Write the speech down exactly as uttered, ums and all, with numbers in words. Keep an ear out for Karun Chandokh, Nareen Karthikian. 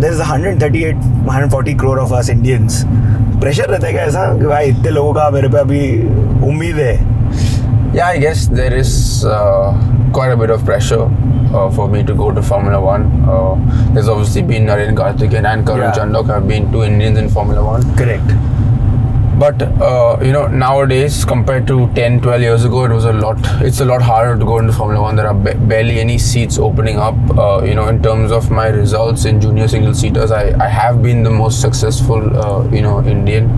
there is one thirty-eight, one forty crore of us Indians. Pressure रहता है क्या ऐसा कि भाई इतने लोगों का मेरे पे अभी उम्मीद है? Yeah, I guess there is uh, quite a bit of pressure uh, for me to go to Formula One. Uh, there's obviously been Nareen Karthikian and Karun yeah. Chandokh have been two Indians in Formula One. Correct. But uh, you know, nowadays compared to ten, twelve years ago, it was a lot. It's a lot harder to go into Formula One. There are ba barely any seats opening up. Uh, you know, in terms of my results in junior single seaters, I I have been the most successful uh, you know Indian.